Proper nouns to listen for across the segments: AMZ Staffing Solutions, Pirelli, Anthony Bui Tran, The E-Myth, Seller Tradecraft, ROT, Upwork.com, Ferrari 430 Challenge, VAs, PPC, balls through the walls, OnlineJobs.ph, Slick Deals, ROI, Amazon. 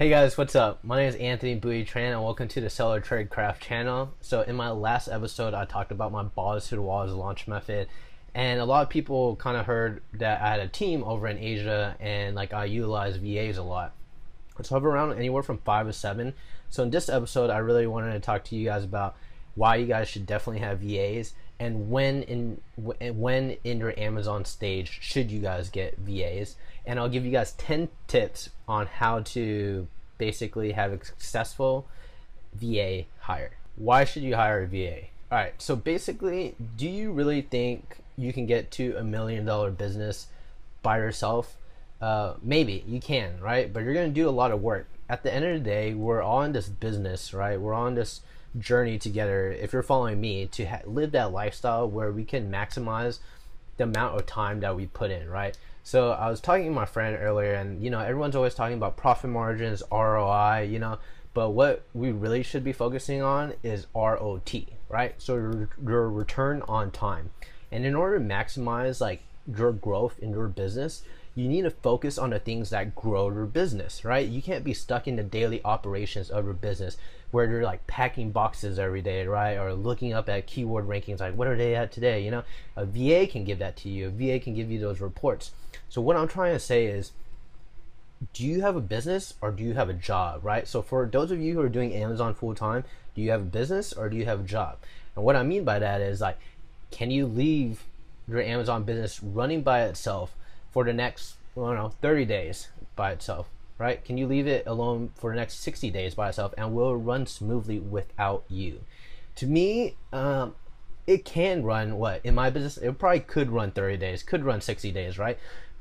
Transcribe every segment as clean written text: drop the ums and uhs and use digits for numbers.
Hey guys, what's up? My name is Anthony Bui Tran and welcome to the Seller Tradecraft channel. So in my last episode, I talked about my balls through the walls launch method, and a lot of people kind of heard that I had a team over in Asia and like I utilize VAs a lot. It's hover around anywhere from 5 to 7. So in this episode, I really wanted to talk to you guys about why you guys should definitely have VAs and when in your Amazon stage should you guys get VAs. And I'll give you guys 10 tips on how to basically have a successful VA hire. Why should you hire a VA? All right, so basically, do you really think you can get to $1 million business by yourself? Maybe you can, right? But you're gonna do a lot of work. At the end of the day, we're all in this business, right? We're on this journey together, if you're following me, to live that lifestyle where we can maximize the amount of time that we put in, right? So I was talking to my friend earlier, and you know, everyone's always talking about profit margins, ROI, you know, but what we really should be focusing on is ROT, right? So your return on time. And in order to maximize like your growth in your business, you need to focus on the things that grow your business, right? You can't be stuck in the daily operations of your business where you're like packing boxes every day, right? Or looking up at keyword rankings, like what are they at today, you know? A VA can give that to you. A VA can give you those reports. So what I'm trying to say is, do you have a business or do you have a job, right? So for those of you who are doing Amazon full time, do you have a business or do you have a job? And what I mean by that is like, can you leave your Amazon business running by itself for the next, I don't know, 30 days by itself, right? Can you leave it alone for the next 60 days by itself and will it run smoothly without you? To me, it can run, what, in my business, it probably could run 30 days, could run 60 days, right?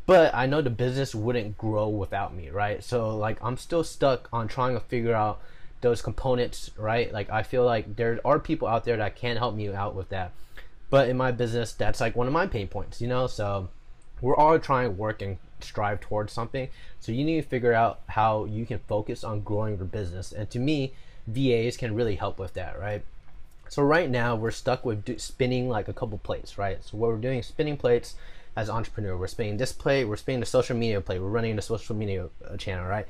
But I know the business wouldn't grow without me, right? So like, I'm still stuck on trying to figure out those components, right? Like, I feel like there are people out there that can help me out with that. But in my business, that's like one of my pain points, you know? So we're all trying to work and strive towards something. So you need to figure out how you can focus on growing your business. And to me, VAs can really help with that, right? So right now we're stuck with spinning like a couple plates, right? So what we're doing is spinning plates as an entrepreneur. We're spinning this plate, we're spinning the social media plate, we're running the social media channel, right?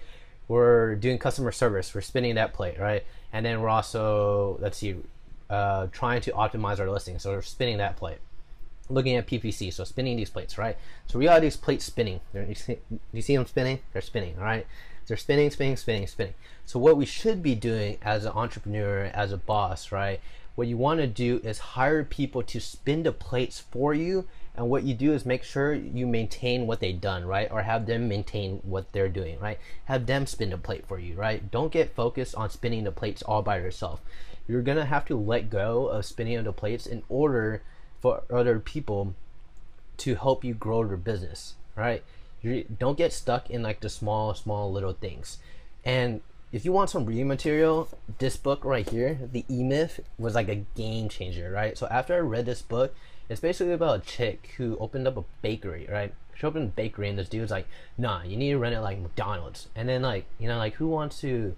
We're doing customer service, we're spinning that plate, right? And then we're also, let's see, trying to optimize our listing. So we're spinning that plate. Looking at PPC, so spinning these plates, right? So we got these plates spinning. You see them spinning? They're spinning, all right? They're spinning, spinning, spinning, spinning. So what we should be doing as an entrepreneur, as a boss, right? What you wanna do is hire people to spin the plates for you, and what you do is make sure you maintain what they've done, right? Or have them maintain what they're doing, right? Have them spin the plate for you, right? Don't get focused on spinning the plates all by yourself. You're gonna have to let go of spinning the plates in order for other people to help you grow your business, right? You don't get stuck in like the small little things. And if you want some reading material, this book right here, The E-Myth, was like a game changer, right? So after I read this book, it's basically about a chick who opened up a bakery, right? She opened a bakery and this dude's like, nah, you need to rent it like McDonald's. And then like, you know, like who wants to,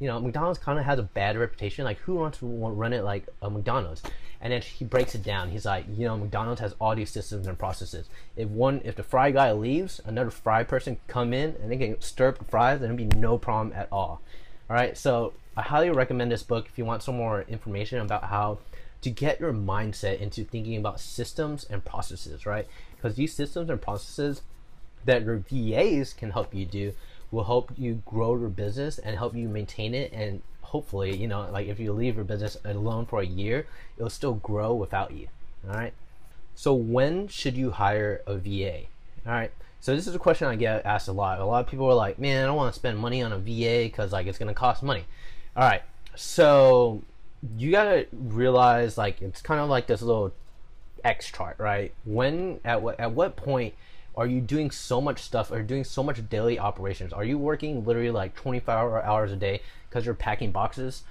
you know, McDonald's kind of has a bad reputation. Like, who wants to run it like a McDonald's? And then he breaks it down. He's like, you know, McDonald's has all these systems and processes. If the fry guy leaves, another fry person come in and they can stir up the fries, and it'll be no problem at all. All right, so I highly recommend this book if you want some more information about how to get your mindset into thinking about systems and processes, right? Because these systems and processes that your VAs can help you do will help you grow your business and help you maintain it, and hopefully, you know, like if you leave your business alone for a year, it'll still grow without you, all right? So when should you hire a VA, all right? So this is a question I get asked a lot. A lot of people are like, man, I don't wanna spend money on a VA because like it's gonna cost money. All right, so you gotta realize like it's kind of like this little X chart, right? When, at what point are you doing so much stuff? Are you doing so much daily operations? Are you working literally like 24 hours a day because you're packing boxes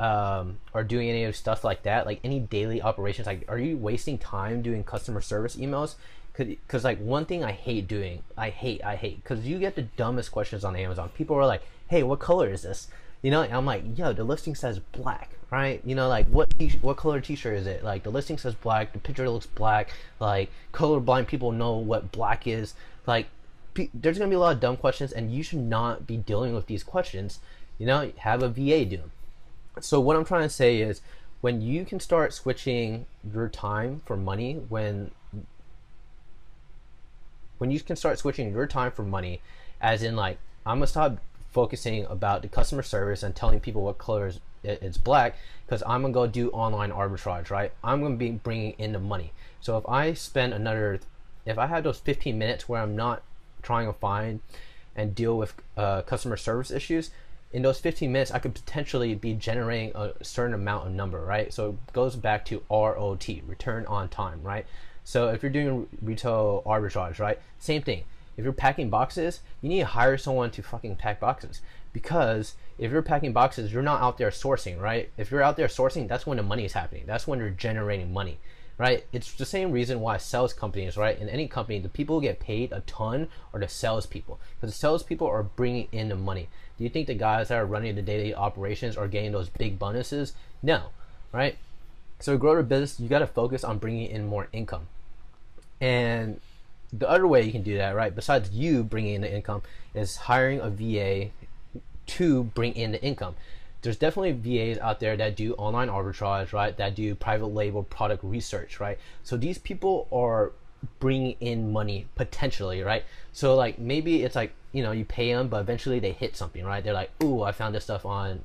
or doing any of stuff like that? Like any daily operations, like are you wasting time doing customer service emails? Because like one thing I hate doing, I hate, because you get the dumbest questions on Amazon. People are like, hey, what color is this? You know, and I'm like, yo, the listing says black, right? You know, like what color t-shirt is it? Like the listing says black, the picture looks black, like colorblind people know what black is. Like there's going to be a lot of dumb questions, and you should not be dealing with these questions. You know, have a VA do them. So what I'm trying to say is, when you can start switching your time for money, when you can start switching your time for money, as in like, I'm gonna stop focusing about the customer service and telling people what color is black, because I'm gonna go do online arbitrage, right? I'm gonna be bringing in the money. So if I spend another, if I have those 15 minutes where I'm not trying to find and deal with customer service issues, in those 15 minutes, I could potentially be generating a certain amount of number, right? So it goes back to ROT, return on time, right? So if you're doing retail arbitrage, right? Same thing. If you're packing boxes, you need to hire someone to fucking pack boxes, because if you're packing boxes, you're not out there sourcing, right? If you're out there sourcing, that's when the money is happening. That's when you're generating money, right? It's the same reason why sales companies, right? In any company, the people who get paid a ton are the salespeople, because the salespeople are bringing in the money. Do you think the guys that are running the day-to-day operations are getting those big bonuses? No, right? So to grow your business, you got to focus on bringing in more income. And the other way you can do that, right, besides you bringing in the income, is hiring a VA to bring in the income. There's definitely VAs out there that do online arbitrage, right, that do private label product research, right? So these people are bringing in money potentially, right? So like, maybe it's like, you know, you pay them, but eventually they hit something, right? They're like, ooh, I found this stuff on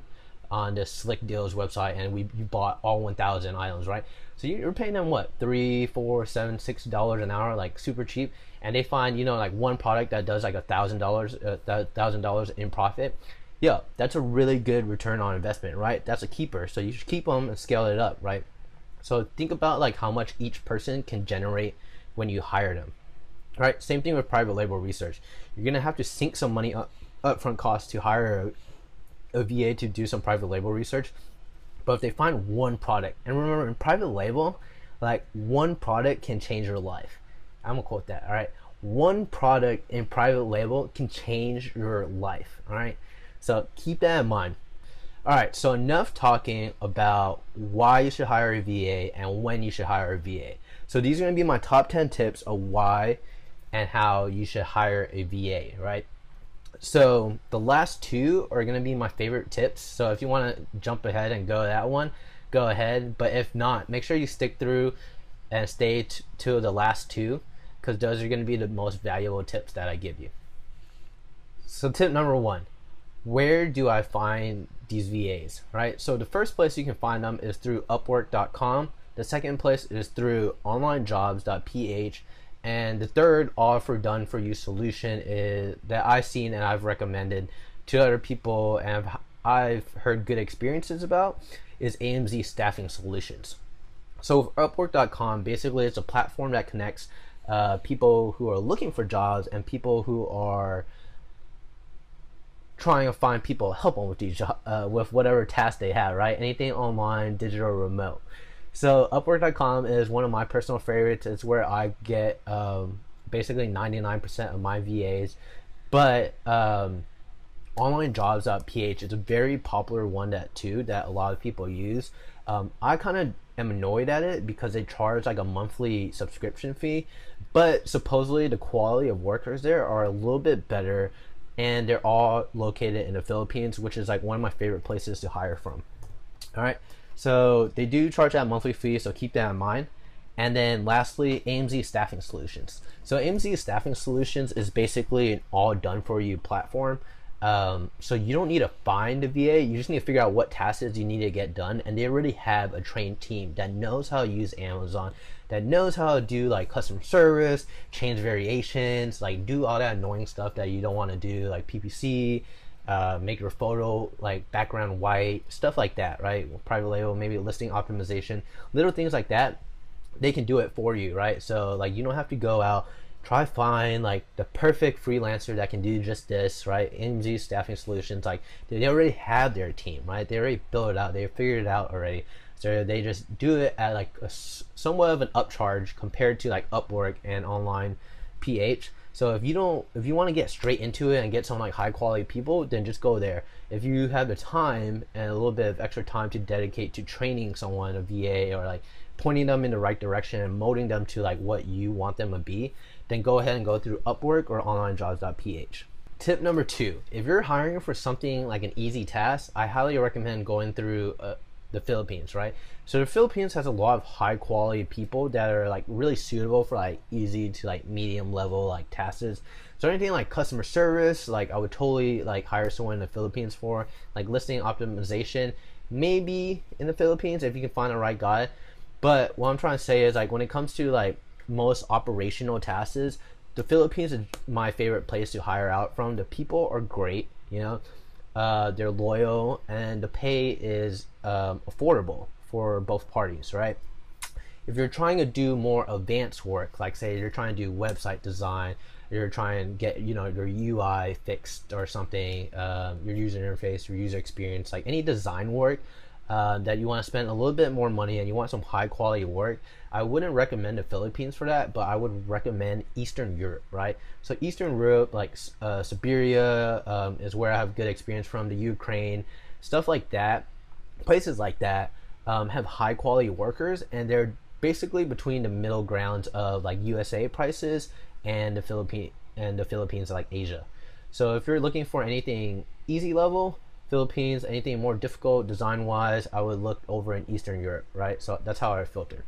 the Slick Deals website, and you bought all 1,000 items, right? So you're paying them what, $3, $4, $7, $6 an hour, like super cheap, and they find, you know, like one product that does like $1,000 in profit. Yeah, that's a really good return on investment, right? That's a keeper. So you should keep them and scale it up, right? So think about like how much each person can generate when you hire them, right? Same thing with private label research. You're gonna have to sink some money up upfront costs to hire a VA to do some private label research. But if they find one product, and remember in private label, like one product can change your life. I'm gonna quote that, all right? One product in private label can change your life, all right? So keep that in mind. All right, so enough talking about why you should hire a VA and when you should hire a VA. So these are gonna be my top 10 tips of why and how you should hire a VA, right? So the last two are gonna be my favorite tips. So if you wanna jump ahead and go to that one, go ahead. But if not, make sure you stick through and stay to the last two, because those are gonna be the most valuable tips that I give you. So tip number one, where do I find these VAs, right? So the first place you can find them is through Upwork.com. The second place is through OnlineJobs.ph. And the third all for done for you solution is that I've seen and I've recommended to other people, and I've heard good experiences about, is AMZ Staffing Solutions. So with Upwork.com, basically it's a platform that connects people who are looking for jobs and people who are trying to find people to help them with these with whatever task they have, right? Anything online, digital, remote. So Upwork.com is one of my personal favorites. It's where I get basically 99% of my VAs. But OnlineJobs.ph is a very popular one that a lot of people use. I kind of am annoyed at it because they charge like a monthly subscription fee, but supposedly the quality of workers there are a little bit better, and they're all located in the Philippines, which is like one of my favorite places to hire from. All right, so they do charge that monthly fee, so keep that in mind. And then lastly, AMZ Staffing Solutions. So AMZ Staffing Solutions is basically an all done for you platform. So you don't need to find a VA, you just need to figure out what tasks you need to get done, and they already have a trained team that knows how to use Amazon, that knows how to do like customer service, change variations, like do all that annoying stuff that you don't want to do, like PPC, make your photo like background white, stuff like that, right? Private label, maybe listing optimization, little things like that, they can do it for you, right? So like, you don't have to go out try find like the perfect freelancer that can do just this, right? AMZ Staffing Solutions, like they already have their team, right? They already built it out, they figured it out already. So they just do it at like a, somewhat of an upcharge compared to like Upwork and OnlineJobs.ph. So if you want to get straight into it and get some like high quality people, then just go there. If you have the time and a little bit of extra time to dedicate to training someone, a VA, or like pointing them in the right direction and molding them to like what you want them to be, then go ahead and go through Upwork or OnlineJobs.ph. Tip number two, if you're hiring for something like an easy task, I highly recommend going through the Philippines, right? So the Philippines has a lot of high quality people that are like really suitable for like easy to like medium level like tasks. So anything like customer service, like I would totally like hire someone in the Philippines for, like listing optimization, maybe in the Philippines if you can find the right guy. But what I'm trying to say is like when it comes to like most operational tasks, the Philippines is my favorite place to hire out from. The people are great, you know, they're loyal, and the pay is affordable for both parties, right? If you're trying to do more advanced work, like say you're trying to do website design, you're trying to get, you know, your UI fixed or something, your user interface, your user experience, like any design work that you want to spend a little bit more money and you want some high quality work, I wouldn't recommend the Philippines for that, but I would recommend Eastern Europe, right? So Eastern Europe, like Siberia is where I have good experience from, the Ukraine, stuff like that. Places like that have high quality workers, and they're basically between the middle grounds of like USA prices and the Philippines, like Asia. So if you're looking for anything easy level, Philippines, anything more difficult design wise, I would look over in Eastern Europe, right? So that's how I filter.